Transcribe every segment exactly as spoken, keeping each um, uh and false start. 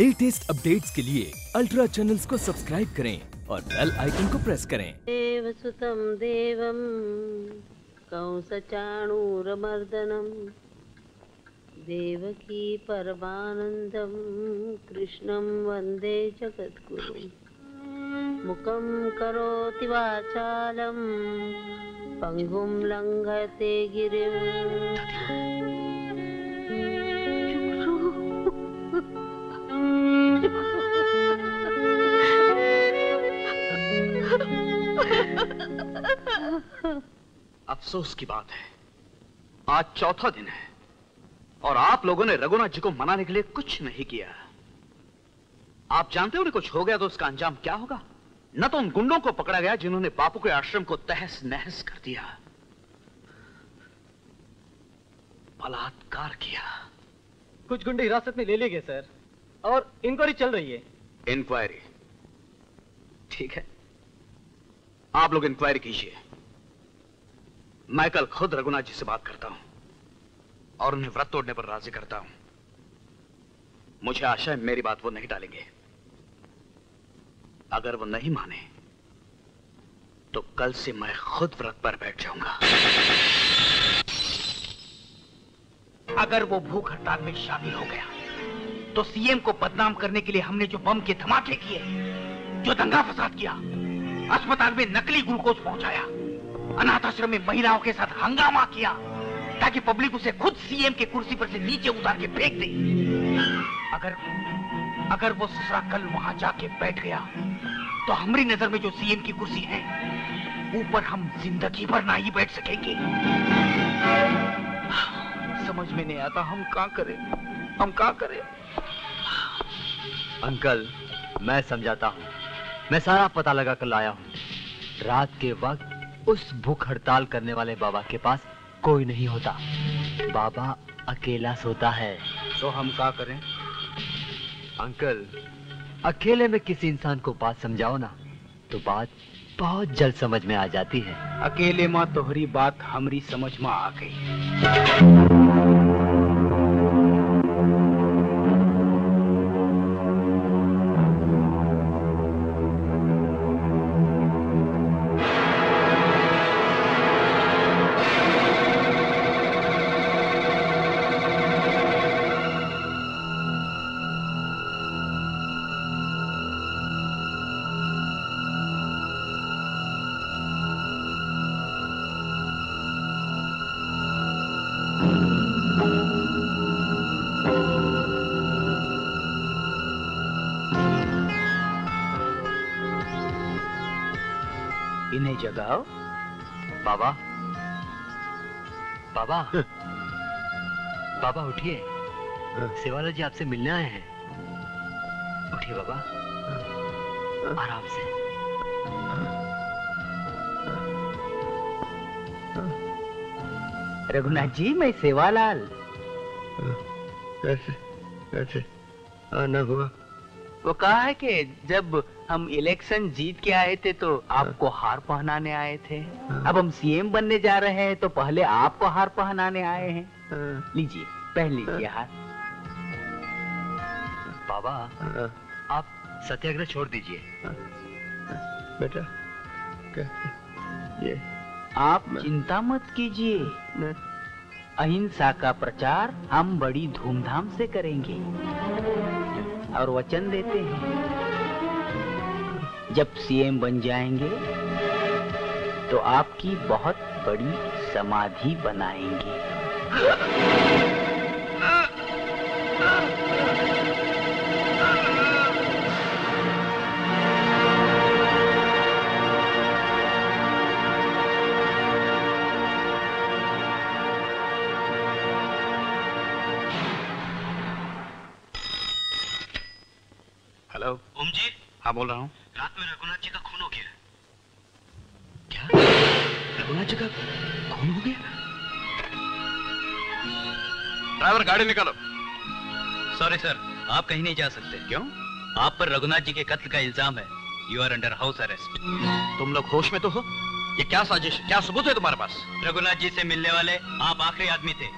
Latest updates के लिए ultra channels को सब्सक्राइब करें और बेल आइकन को प्रेस करें। देवसुतम देवम कंसचाणूरमर्दनम देवकी परमानंदम कृष्णम वंदे जगद्गुरुं मुखं करोति वाचालं पंगुं लंघते गिरिं। अफसोस की बात है, आज चौथा दिन है और आप लोगों ने रघुनाथ जी को मनाने के लिए कुछ नहीं किया। आप जानते हो ना, कुछ हो गया तो उसका अंजाम क्या होगा। न तो उन गुंडों को पकड़ा गया जिन्होंने बापू के आश्रम को तहस नहस कर दिया, बलात्कार किया। कुछ गुंडे हिरासत में ले लिए गए सर, और इंक्वायरी चल रही है। इंक्वायरी? ठीक है, आप लोग इंक्वायरी कीजिए। मैं कल खुद रघुनाथ जी से बात करता हूं और उन्हें व्रत तोड़ने पर राजी करता हूं। मुझे आशा है मेरी बात वो नहीं टालेंगे। अगर वो नहीं माने तो कल से मैं खुद व्रत पर बैठ जाऊंगा। अगर वो भूख हड़ताल में शामिल हो गया तो सीएम को बदनाम करने के लिए हमने जो बम के धमाके किए, जो दंगा फसाद किया, अस्पताल में नकली ग्लूकोज पहुंचाया, अनाथ आश्रम में महिलाओं के साथ हंगामा किया ताकि पब्लिक उसे खुद सीएम के कुर्सी पर से नीचे उतार के फेंक दे, अगर अगर वो ससुरा कल वहां जाके बैठ गया तो हमारी नजर में जो सीएम की कुर्सी है ऊपर हम जिंदगी भर ना ही बैठ सकेंगे। समझ में नहीं आता हम क्या करें, हम क्या करें। अंकल, मैं समझाता हूँ। मैं सारा पता लगा कर लाया हूँ। रात के वक्त उस भूख हड़ताल करने वाले बाबा के पास कोई नहीं होता, बाबा अकेला सोता है। तो हम क्या करें अंकल? अकेले में किसी इंसान को बात समझाओ ना तो बात बहुत जल्द समझ में आ जाती है। अकेले माँ तोहरी बात हमरी समझ में आ गई। जगाओ बाबा, बाबा हाँ। बाबा उठिए, हाँ। सेवालाल जी आपसे मिलने आए हैं। उठिए बाबा, हाँ। आराम से। हाँ। रघुनाथ जी, मैं सेवालाल। हाँ। कैसे कैसे आना हुआ? वो कहा है कि जब हम इलेक्शन जीत के आए थे तो आपको हार पहनाने आए थे। अब हम सीएम बनने जा रहे हैं तो पहले आपको हार पहनाने आए हैं। लीजिए, पहन लीजिए हार। बाबा, आप सत्याग्रह छोड़ दीजिए। बेटा, ये आप चिंता मत कीजिए, अहिंसा का प्रचार हम बड़ी धूमधाम से करेंगे और वचन देते हैं जब सीएम बन जाएंगे तो आपकी बहुत बड़ी समाधि बनाएंगे। हेलो ओम जी। हाँ, बोल रहा हूँ। रात में रघुनाथ जी का खून हो गया। क्या? रघुनाथ जी का खून हो गया? ड्राइवर, गाड़ी निकालो। सॉरी सर, आप कहीं नहीं जा सकते। क्यों? आप पर रघुनाथ जी के कत्ल का इल्जाम है। You are under house arrest. तुम लोग होश में तो हो? ये क्या साजिश है? क्या सबूत है तुम्हारे पास? रघुनाथ जी से मिलने वाले आप आखिरी आदमी थे,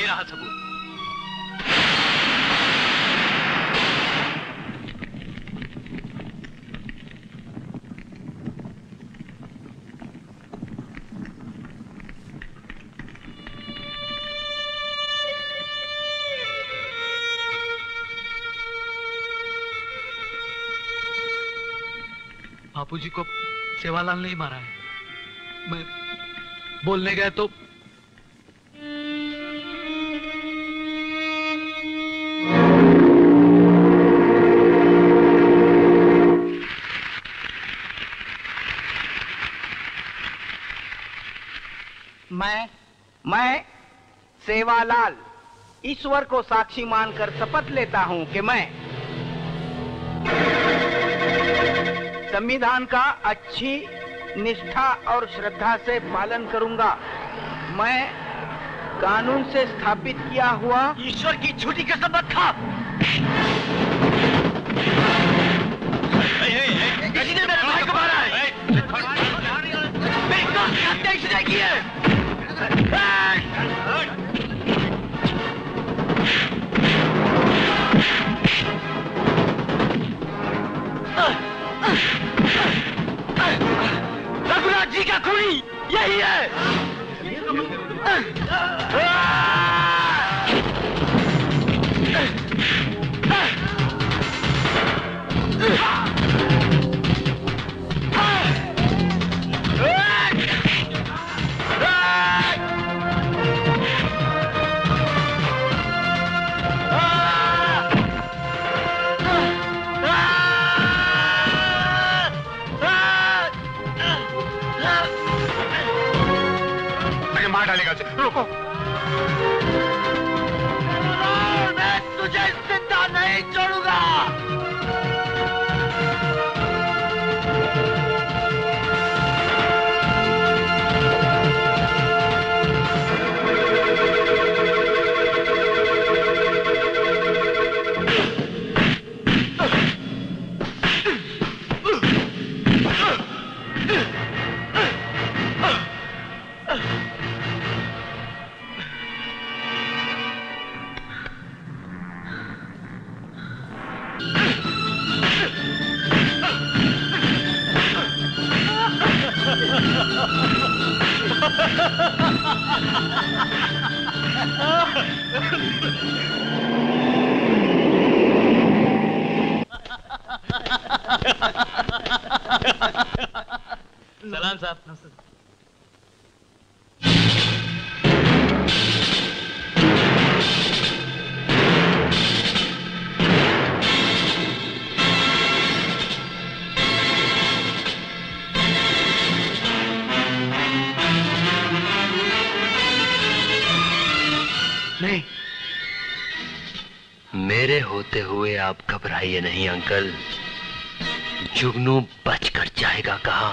ये रहा सबूत। बापू जी को सेवालाल नहीं मारा है। मैं बोलने गया तो मैं मैं सेवालाल ईश्वर को साक्षी मानकर शपथ लेता हूं कि मैं संविधान का अच्छी निष्ठा और श्रद्धा से पालन करूंगा। मैं कानून से स्थापित किया हुआ ईश्वर की झूठी कसम मत खा। किसी ने मेरे भाई को मारा है। मेरी कान की हत्या इसने की है। रघुनाथ जी का खूनी यही है। रोको, मैं तुझे जिंदा नहीं छोड़ूंगा। सलाम साहब। नहीं, मेरे होते हुए आप घबराइए नहीं अंकल। जुगनू बचकर जाएगा कहां,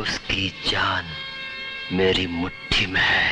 उसकी जान मेरी मुट्ठी में है।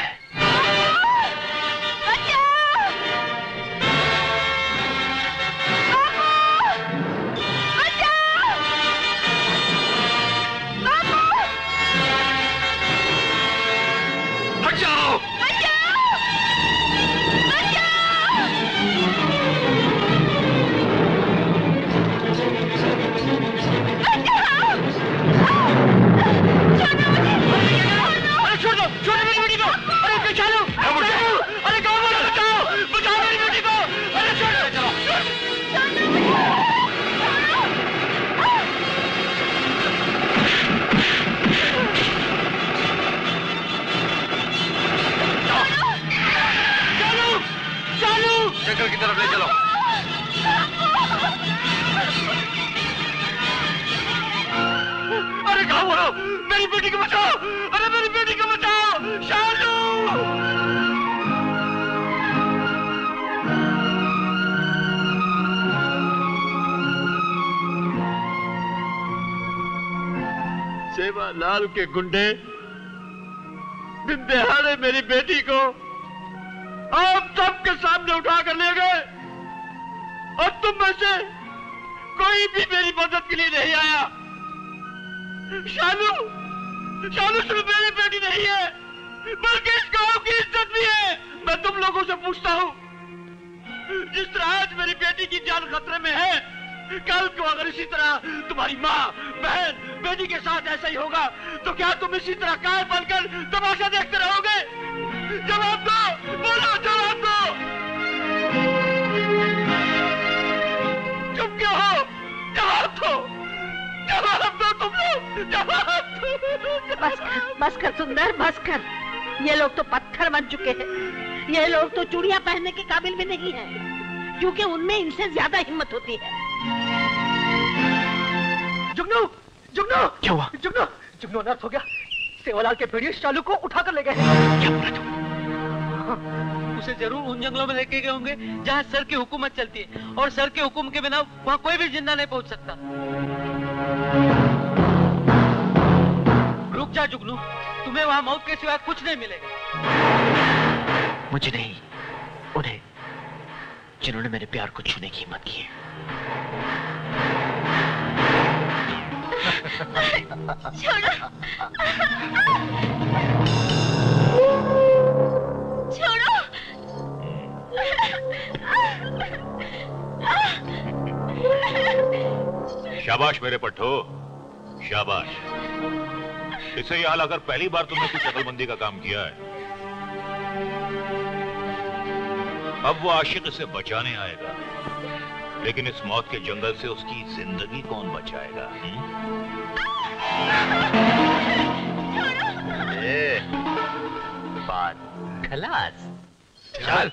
जंगल की तरफ ले चलो। अरे कहाँ हो रहा, मेरी बेटी को बचाओ। अरे मेरी बेटी को बचाओ। शालू सेवालाल के गुंडे दिन दहाड़े मेरी बेटी को आप सबके सामने उठा कर ले गए और तुम में से कोई भी मेरी मदद के लिए नहीं आया। शालू, शालू सिर्फ मेरी बेटी नहीं है बल्कि इस गांव की इज्जत भी है। मैं तुम लोगों से पूछता हूं, जिस तरह आज मेरी बेटी की जान खतरे में है, कल को अगर इसी तरह तुम्हारी माँ, बहन, बेटी के साथ ऐसा ही होगा तो क्या तुम इसी तरह काय बनकर तमाशा देखते रहोगे? जवाब दो, बोलो जवाब दो। चुप क्यों हो? जवाब दो, बस कर, बस कर सुंदर, बस कर। ये लोग तो पत्थर बन चुके हैं, ये लोग तो चूड़ियां पहनने के काबिल भी नहीं हैं, क्योंकि उनमें इनसे ज्यादा हिम्मत होती है। जुगनू, जुगनू, क्या हुआ? जुगनू, जुगनू अनर्थ हो गया। सेवालाल के भेड़िए शालू को उठाकर ले गए। क्या बोला तुम? उसे जरूर उन जंगलों में लेके गए होंगे जहाँ सर की हुकूमत चलती है, और सर के हुकुम के बिना वहाँ कोई भी जिंदा नहीं पहुँच सकता। जा जुगनू, तुम्हें वहां मौत के सिवा कुछ नहीं मिलेगा। मुझे नहीं, उन्हें जिन्होंने मेरे प्यार को छूने की हिम्मत की है। शाबाश मेरे पट्टो, शाबाश। इससे यह हाल अगर पहली बार तुमने कुछ अकलमंदी का काम किया है, अब वो आशिक इसे बचाने आएगा, लेकिन इस मौत के जंगल से उसकी जिंदगी कौन बचाएगा? ए, बात खलास। चल।